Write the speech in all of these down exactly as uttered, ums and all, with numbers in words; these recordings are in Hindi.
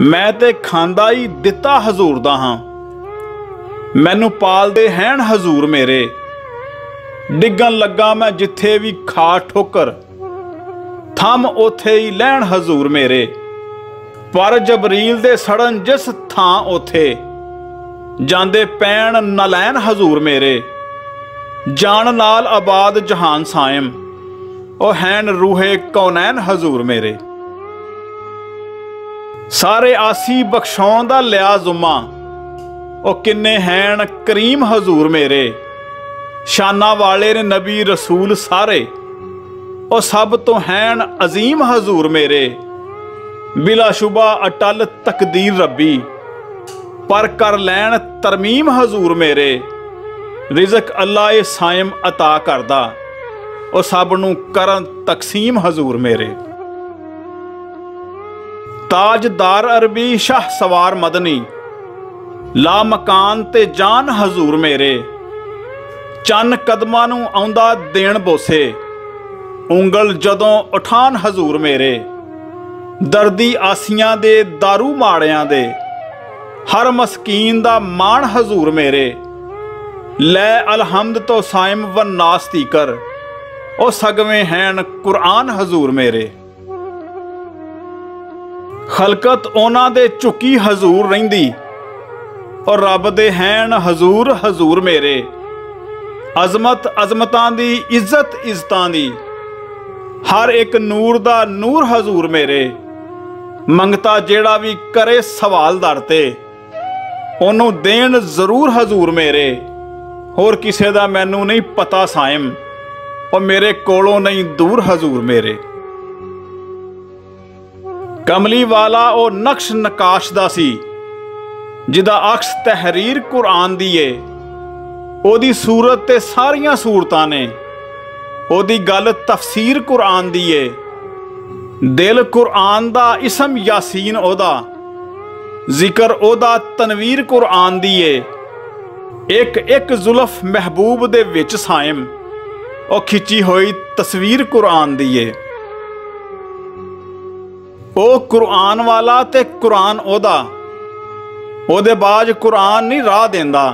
मैं ते खांदा ही दिता हजूर दा हां, मैनू पालदे हैन हजूर मेरे। डिगन लगा मैं जिथे भी खा ठोकर, थम ओथे ही लैन हजूर मेरे। पर जबरील दे सड़न जिस थां ओथे, जांदे पैण न लैन हजूर मेरे। जान नाल आबाद जहान साइम, ओ हैन रूहे कौनैन हजूर मेरे। सारे आसी बख्शौन दा लिया जुम्मा, ओ किन्ने हैन करीम हजूर मेरे। शाना वाले ने नबी रसूल सारे, ओ सब तो हैन अजीम हजूर मेरे। बिलाशुबा अटल तकदीर रबी, पर कर लैन तरमीम हजूर मेरे। रिजक अल्लाह ए साइम अता करदा, ओ सब नू करन तकसीम हजूर मेरे। ताजदार अरबी शाह सवार मदनी, ला मकान ते जान हजूर मेरे। चन्न कदमां नू आउंदा देण बोसे, उंगल जदों उठान हजूर मेरे। दर्दी आसियां दे दारू माड़ियां दे, हर मस्कीन दा मान हजूर मेरे। लै अलहम्द तो साइम व नास तीकर, ओ सगवें हैन कुरान हजूर मेरे। खलकत ओना दे चुकी हजूर रहिंदी, और रब दे हैन हजूर हजूर मेरे। अजमत अजमतां दी, इज्जत इज्जतां दी, हर एक नूर दा नूर हजूर मेरे। मंगता जेड़ा भी करे सवाल दर ते, ओनू देन जरूर हजूर मेरे। होर किसे दा मैनू नहीं पता साइम, और मेरे कोलों नहीं दूर हजूर मेरे। कमली वाला ओ नक्श नकाश दा सी, जिदा अक्स तहरीर कुरान दी है। ओदी सूरत ते सारियां सूरतां ने, ओदी गल तफसीर कुरान दी है। दिल कुरान दा, इसम यासीन ओदा, जिक्र ओदा, तनवीर कुरान दी है। एक एक जुल्फ महबूब दे विच साइम, ओ खिची होई तस्वीर कुरान दी है। ओ कुरान वाला ते कुरान ओदा, ओदे बाज कुरान नहीं राह देंदा।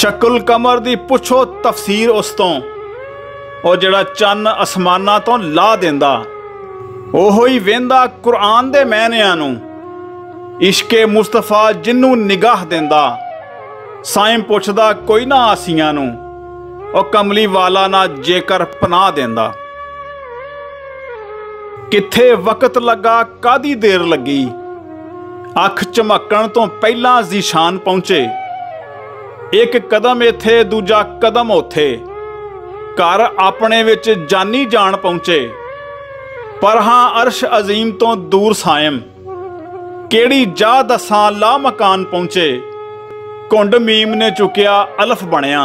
शक्ल कमर दी पुछो तफसीर उस तों, ओ जिहड़ा चन्न आसमाना तो ला देंदा। ओहो ही वेंदा कुरान दे मैनियां नूं, इश्के मुस्तफा जिन्नू निगाह देंदा। साइम पुछदा कोई ना आसियां नूं, ओ कमली वाला ना जेकर पनाह देंदा। किथे वक्त लगा कादी देर लगी, अख चमकण तो पहला जीशान पहुंचे। एक कदम इथे दूजा कदम उथे, घर अपने विच जानी जान पहुंचे। पर हाँ अर्श अजीम तो दूर साइम, केड़ी जा दसां ला मकान पहुंचे। कोंड मीम ने चुकिया अल्फ बनिया,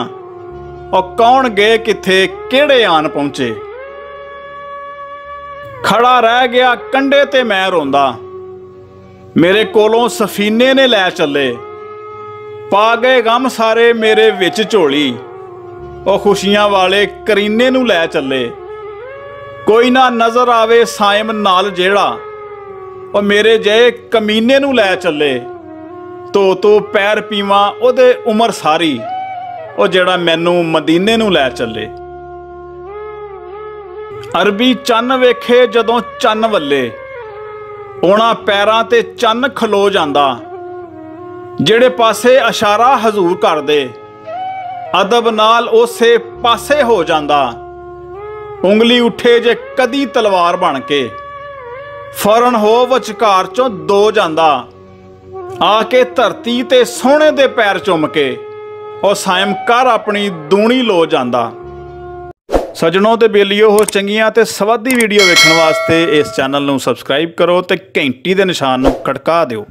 और कौन गए किथे केड़े आन पहुंचे। खड़ा रह गया कंडे ते मैं रोंदा, मेरे कोलों सफीने ने लै चले। पा गए गम सारे मेरे विच झोली, और खुशियां वाले करीने नू लै चले। कोई ना नजर आवे साइम नाल जेड़ा, और मेरे जे कमीने नू लै चले। तो तो पैर पीवा ओदे उमर सारी, और जेड़ा मैनू मदीने नू लै चले। अरबी चन्न वेखे जदों चन्न वल्ले, ओना पैरां ते चन्न खलो जांदा। जेड़े पासे इशारा हजूर कर दे, अदब नाल उसे पासे हो जांदा। उंगली उठे जे कदी तलवार बन के, फौरन हो वचकार चों दो जांदा। आके धरती ते सोने दे पैर चुम के, और साइम कर अपनी दूनी लो जांदा। सज्जनों ते बेलियो, हो चंगियां ते सवादी वीडियो देखने वास्ते इस चैनल नूं सब्सक्राइब करो, ते घंटी दे निशान नूं खड़का दिओ।